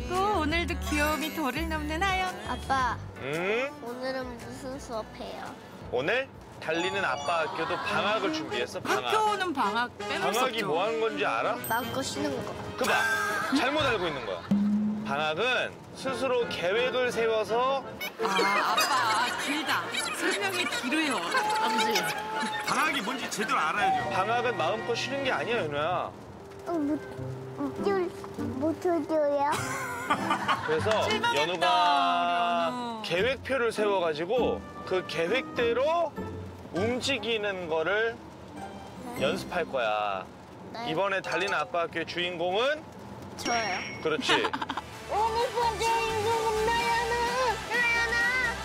끝나고 오늘도 귀여움이 도를 넘는 하연. 아빠, 오늘은 무슨 수업해요? 오늘? 달리는 아빠 학교도 방학을 준비했어, 방학. 학교는 방학 빼놓을 수 없죠. 방학이 뭐 하는 건지 알아? 마음껏 쉬는 거. 그봐, 잘못 알고 있는 거야. 방학은 스스로 계획을 세워서. 아, 아빠, 길다. 설명이 길어요. 아버지. 방학이 뭔지 제대로 알아야죠. 방학은 마음껏 쉬는 게 아니야, 연우야. 못 줘요. 그래서 연우가 계획표를 세워가지고 그 계획대로 움직이는 거를 연습할 거야. 이번에 달리는 아빠 학교의 주인공은? 저예요. 그렇지. 오늘 본 주인공은 나연아.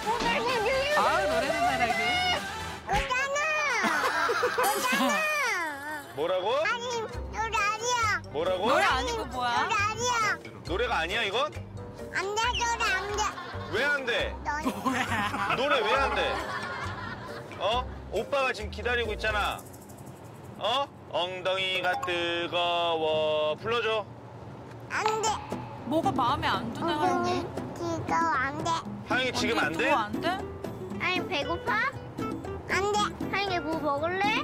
오늘 아, 노래도 잘하게. 오잖아. 뭐라고? 아니, 노래 아니야. 뭐라고? 노래 아니고 뭐야? 노래 아니야. 노래가 아니야, 이건? 안 돼, 노래 안 돼. 왜 안 돼? 노래 왜 안 돼? 어? 오빠가 지금 기다리고 있잖아. 어? 엉덩이가 뜨거워. 불러줘. 안 돼. 뭐가 마음에 안 드나? 하영이 지금 안 돼. 하영이 지금 안 돼? 안 돼? 하영이 배고파? 안 돼. 하영이 뭐 먹을래?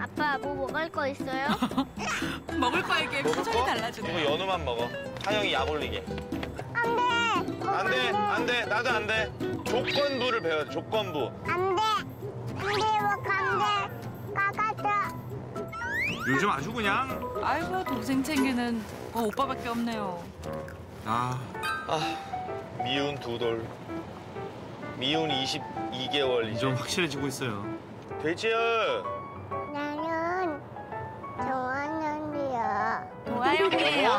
아빠 뭐 먹을 거 있어요? 먹을 거에게 표정이 달라지네. 이거 연우만 먹어. 하영이 약 올리게. 안 돼. 안 돼. 안 돼. 나도 안 돼. 조건부를 배워야 돼. 조건부. 안 돼. 안 돼. 먹어 안 돼. 까가자. 요즘 아주 그냥. 아이고 동생 챙기는 오빠밖에 없네요. 아 미운 두 돌. 미운 22개월 이제. 좀 확실해지고 있어요. 돼지야. 나는 좋아하는데요. 좋아하는데요.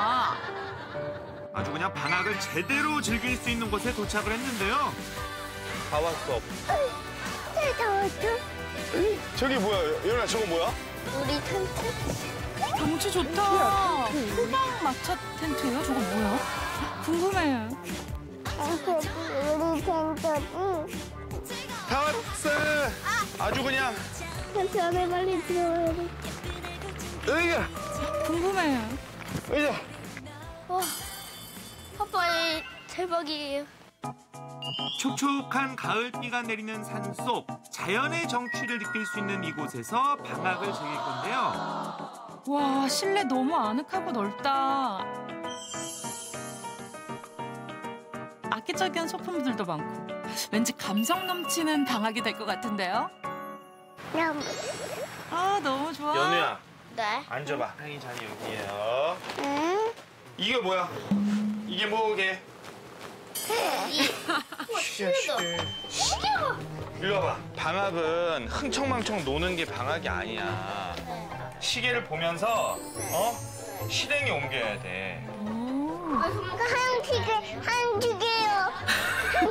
아주 그냥 방학을 제대로 즐길 수 있는 곳에 도착을 했는데요. 다 왔어. 다 왔어. 저기 뭐야? 연아 저거 뭐야? 우리 텐트. 경치 좋다. 수박 마차 텐트예요? 저거 뭐야? 궁금해. 우리 텐트. 다 왔어. 아주 그냥. 텐트 안에 빨리 들어와야 돼. 으이야! 궁금해요. 으이야! 와, 아빠의 대박이에요. 촉촉한 가을비가 내리는 산속, 자연의 정취를 느낄 수 있는 이곳에서 방학을 즐길 건데요. 와, 실내 너무 아늑하고 넓다. 악기적인 소품들도 많고, 왠지 감성 넘치는 방학이 될 것 같은데요. 아, 너무 좋아. 연우야. 네. 앉아봐. 하영이 자리 여기에요. 응? 이게 뭐야? 이게 뭐게? 이리 와봐. 방학은 흥청망청 노는 게 방학이 아니야. 시계를 보면서 어? 실행에 옮겨야 돼. 한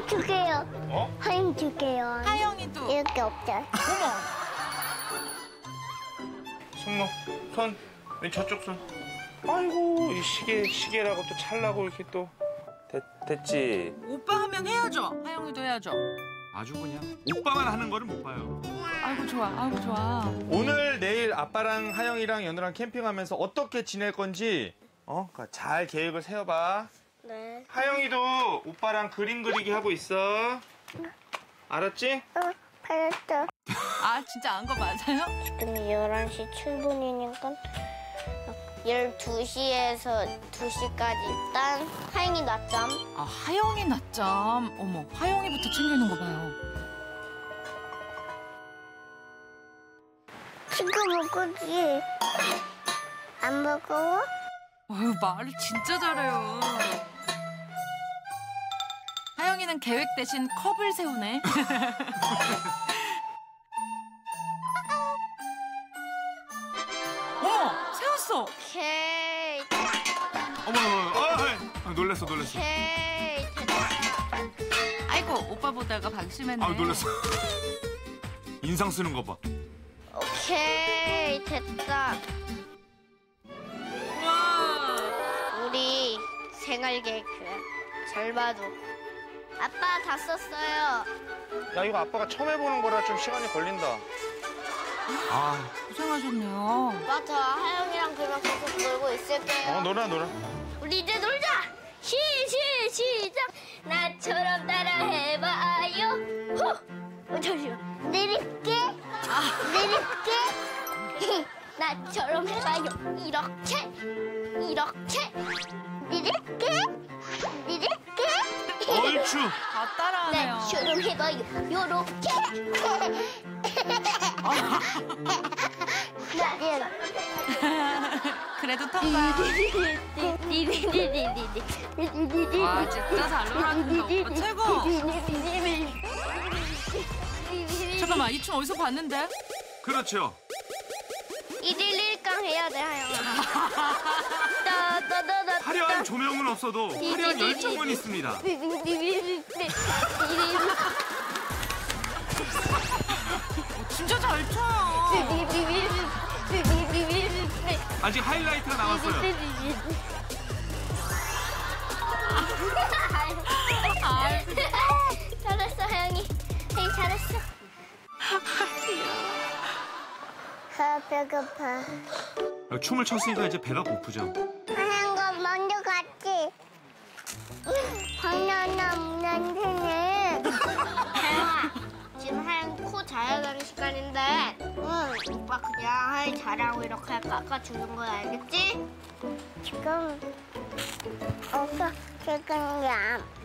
두 개요. 어? 한 두 개요. 하영이 또. 이렇게 없죠. 어머. 손목, 손, 왼 저쪽 손. 아이고, 이 시계라고 또 찰라고 이렇게 또. 됐지? 오빠 하면 해야죠. 하영이도 해야죠. 아주 그냥. 오빠만 하는 거를 못 봐요. 아이고, 좋아, 아이고, 좋아. 오늘, 내일 아빠랑 하영이랑 연우랑 캠핑하면서 어떻게 지낼 건지 그러니까 잘 계획을 세워봐. 네. 하영이도 오빠랑 그림 그리기 하고 있어. 알았지? 알았어. 아, 진짜 안 거 맞아요? 지금 11시 7분이니까 12시에서 2시까지 딴 하영이 낮잠. 아, 하영이 낮잠. 어머, 하영이부터 챙기는 거 봐요. 지금 먹었지? 안 먹어? 아유, 말을 진짜 잘해요. 하영이는 계획 대신 컵을 세우네. 오케이. 어머, 놀랬어. 오케이. 아이고, 오빠 보다가 방심했네. 아, 놀랬어. 인상 쓰는 거 봐. 오케이, 됐다. 우와. 우리 생활 계획표야. 잘 봐도. 아빠 다 썼어요. 야, 이거 아빠가 처음 해보는 거라 좀 시간이 걸린다. 아, 고생하셨네요. 맞아, 하영이랑 그만 계속 놀고 있을게요. 놀아. 우리 이제 놀자. 나처럼 따라해봐요. 호! 잠시만. 느릴게. 나처럼 해봐요. 이렇게. 느릴게. 얼추. 다 따라하네요. 나처럼 해봐요. 요렇게. 그래도 통과. 와, 진짜 잘 놀았는데. 최고. 잠깐만, 이 춤 어디서 봤는데? 그렇죠. 이딜릴깡 해야 돼, 하영아. 화려한 조명은 없어도 화려한 열정은 있습니다. 진짜 잘 춰. 아직 하이라이트가 남았어요. 잘했어, 하영이. 하영이 잘했어. 아, 배고파. 춤을 췄으니까 이제 배가 고프죠. 하영아, 먼저 갔지. 바나나 없는데. 하영아. 지금 하영 코 자야 되는 시간인데, 응. 오빠 그냥 하이 자라고 이렇게 깎아주는 거야, 알겠지? 지금 어서 지금 야.